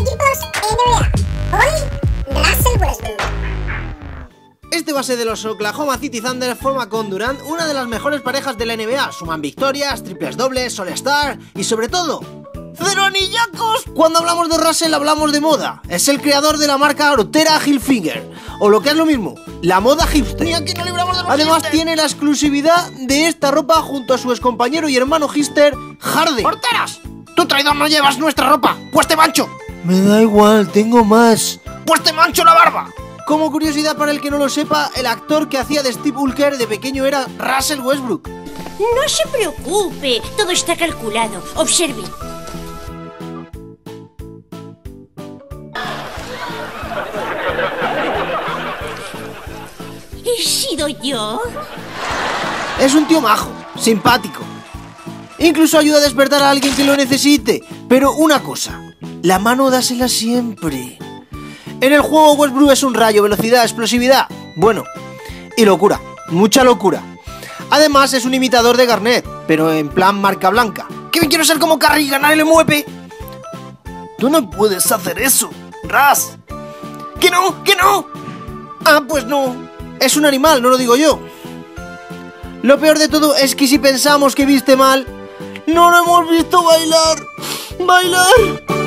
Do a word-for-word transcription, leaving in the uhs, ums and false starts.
equipos N B A. Hoy, Russell Westbrook. Este base de los Oklahoma City Thunder forma con Durant una de las mejores parejas de la N B A. Suman victorias, triples dobles, All-Star y sobre todo, ¡cero anillacos! Cuando hablamos de Russell hablamos de moda. Es el creador de la marca Hortera Hillfinger, o lo que es lo mismo, la moda hipster. Además tiene la exclusividad de esta ropa junto a su excompañero y hermano hipster, Harden. ¡Horteras! ¡Tú, traidor, no llevas nuestra ropa! ¡Pues te mancho! Me da igual, tengo más. ¡Pues te mancho la barba! Como curiosidad para el que no lo sepa, el actor que hacía de Steve Urkel de pequeño era Russell Westbrook. No se preocupe, todo está calculado. Observe. ¿He sido yo? Es un tío majo, simpático. Incluso ayuda a despertar a alguien que lo necesite. Pero una cosa, la mano dásela siempre. En el juego Westbrook es un rayo, velocidad, explosividad, bueno, y locura, mucha locura. Además es un imitador de Garnett, pero en plan marca blanca. ¡Que me quiero ser como Curry y ganar el M W P! ¡Tú no puedes hacer eso, Ras! ¡Que no, que no! Ah, pues no, es un animal, no lo digo yo. Lo peor de todo es que si pensamos que viste mal, ¡no lo hemos visto bailar! ¡Bailar!